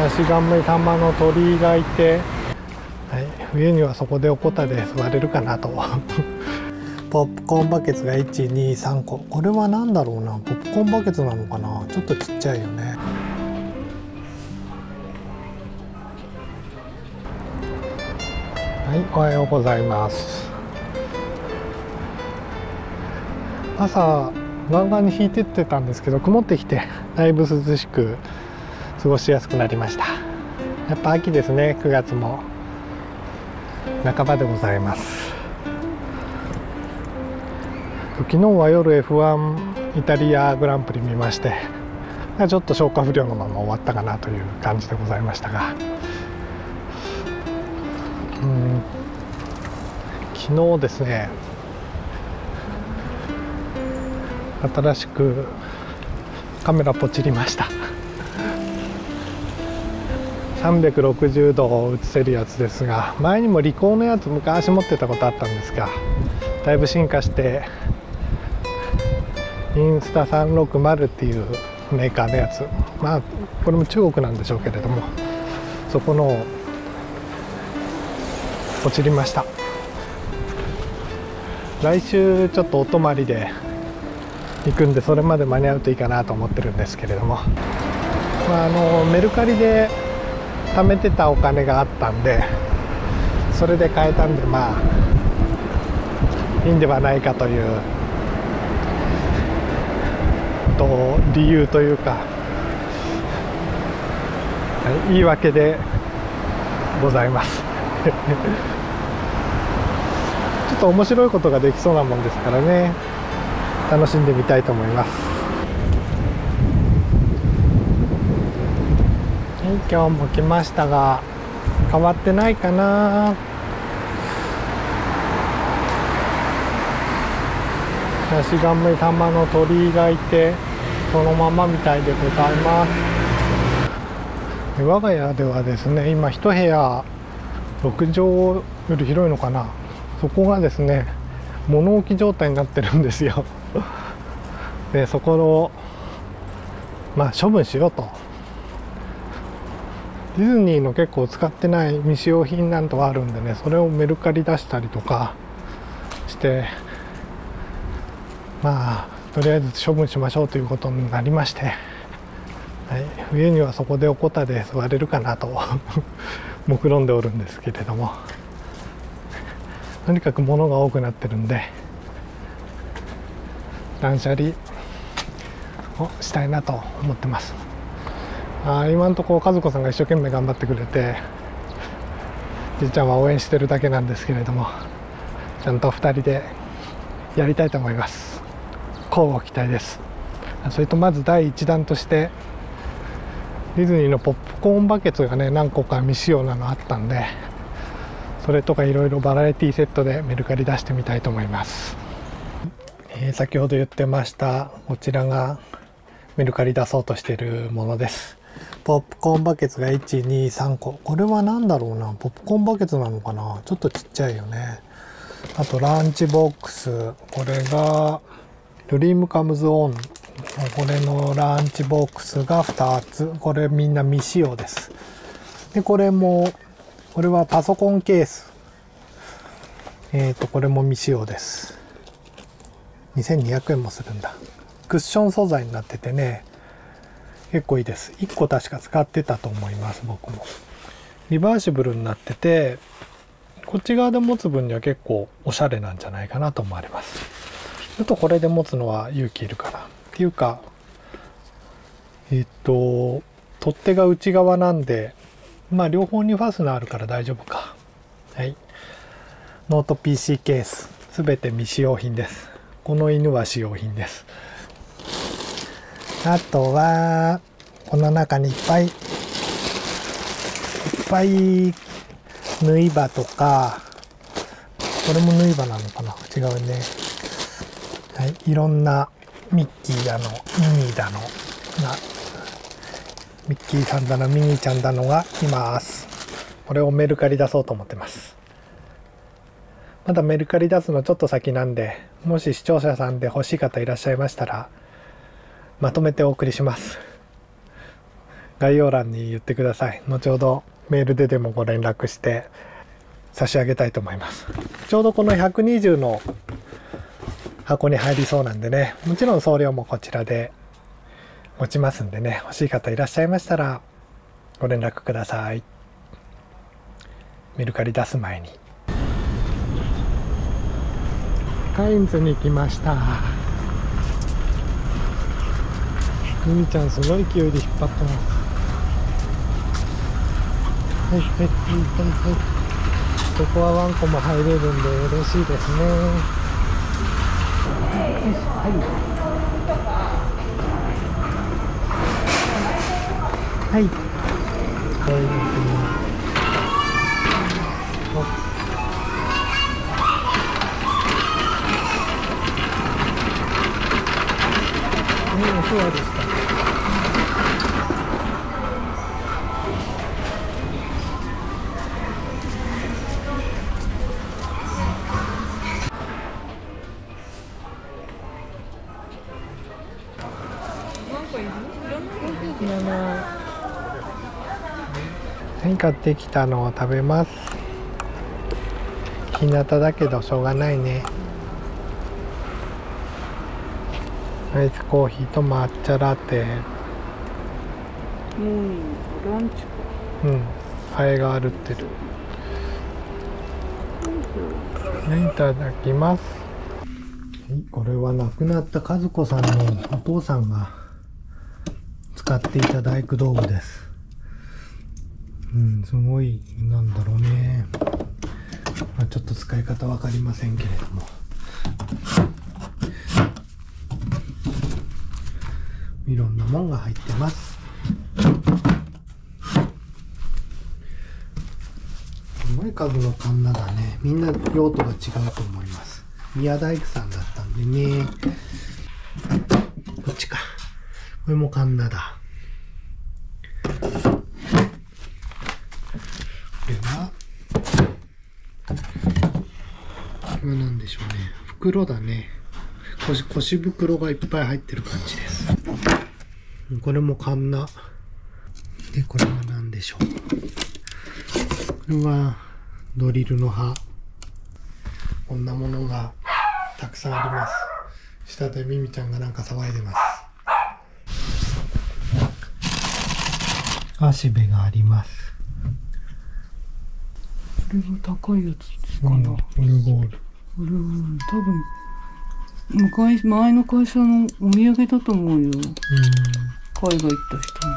ヤシガメ玉の鳥居がいて、はい、冬にはそこでおこたで座れるかなとポップコーンバケツが123個。これは何だろうな、ポップコーンバケツなのかな、ちょっとちっちゃいよね。はい、おはようございます。朝湾岸に引いてってたんですけど、曇ってきてだいぶ涼しく過ごしやすくなりました。やっぱ秋ですね。9月も半ばでございます。昨日は夜 F1 イタリアグランプリ見まして、ちょっと消化不良のまま終わったかなという感じでございましたが、昨日ですね、新しくカメラポチりました。360度映せるやつですが、前にもリコーのやつ昔持ってたことあったんですが、だいぶ進化してインスタ360っていうメーカーのやつ、まあこれも中国なんでしょうけれども、そこのをポチりました。来週ちょっとお泊まりで行くんで、それまで間に合うといいかなと思ってるんですけれども、まあ、メルカリで貯めてたお金があったんで、それで買えたんで、まあいいんではないかという理由というか、言い訳でございますちょっと面白いことができそうなもんですからね、楽しんでみたいと思います。はい、今日も来ましたが変わってないかな。ヤシガメ玉の鳥居がいてそのままみたいでございます。我が家ではですね、今一部屋6畳より広いのかな、そこがですね物置状態になってるんですよでそこをまあ処分しようと。ディズニーの結構使ってない未使用品なんとかあるんでね、それをメルカリ出したりとかして、まあとりあえず処分しましょうということになりまして、はい、冬にはそこでおこたで座れるかなと目論んでおるんですけれども、とにかく物が多くなってるんで断捨離をしたいなと思ってます。今のところ和子さんが一生懸命頑張ってくれて、じいちゃんは応援してるだけなんですけれども、ちゃんと2人でやりたいと思います。乞うご期待です。それとまず第1弾として、ディズニーのポップコーンバケツがね何個か未使用なのあったんで、それとかいろいろバラエティセットでメルカリ出してみたいと思います。先ほど言ってましたこちらがメルカリ出そうとしているものです。ポップコーンバケツが123個。これは何だろうな、ポップコーンバケツなのかな、ちょっとちっちゃいよね。あとランチボックス、これがDream Comes On、これのランチボックスが2つ、これみんな未使用です。でこれも、これはパソコンケース、これも未使用です。2200円もするんだ。クッション素材になっててね、結構いいです。1個確か使ってたと思います、僕も。リバーシブルになってて、こっち側で持つ分には結構おしゃれなんじゃないかなと思われます。ちょっとこれで持つのは勇気いるかなっていうか、取っ手が内側なんで、まあ両方にファスナーあるから大丈夫か。はい、ノート PC ケース、すべて未使用品です。この犬は使用品です。あとはこの中にいっぱい縫い歯とか、これも縫い歯なのかな、違うね。はい、いろんなミッキーだのミニーだのな、ミッキーさんだのミニーちゃんだのがいます。これをメルカリ出そうと思ってます。まだメルカリ出すのちょっと先なんで、もし視聴者さんで欲しい方いらっしゃいましたらまとめてお送りします概要欄に言ってください。後ほどメールででもご連絡して差し上げたいと思います。ちょうどこの120の箱に入りそうなんでね、もちろん送料もこちらで持ちますんでね、欲しい方いらっしゃいましたらご連絡ください。メルカリ出す前に。カインズに来ました。ミミちゃんすごい勢いで引っ張ってます。はいはいはいはいはい。ここはワンコも入れるんで嬉しいですね。はい。はい。お世話でした。はい、買ってきたのを食べます。日向だけどしょうがないね。アイスコーヒーと抹茶ラテ。うん、ランチか。うん、ハエが歩ってる。いただきます。はい、これは亡くなった和子さんのお父さんが使っていた大工道具です。うん、すごい、なんだろうね。まあ、ちょっと使い方わかりませんけれども。いろんなもんが入ってます。すごい数のカンナだね。みんな用途が違うと思います。宮大工さんだったんでね。こっちか。これもカンナだ。なんでしょうね。袋だね。腰袋がいっぱい入ってる感じです。これもカンナで、これは何でしょう。これはドリルの刃。こんなものがたくさんあります。下でミミちゃんがなんか騒いでます。足べがあります。これは高いやつかな。オルゴール。これは多分前の会社のお土産だと思うよ。海外行った人の。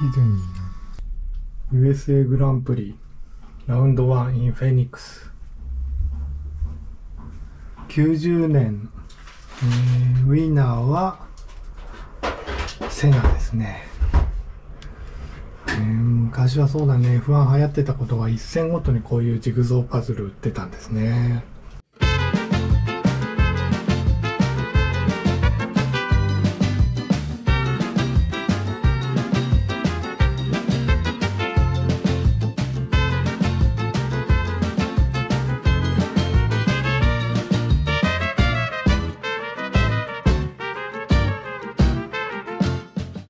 ディズニーな。USA グランプリラウンド1 in フェニックス。90年、ウィナーはセナですね。昔はそうだね、F1 流行ってたことは、一戦ごとにこういうジグゾーパズル売ってたんですね。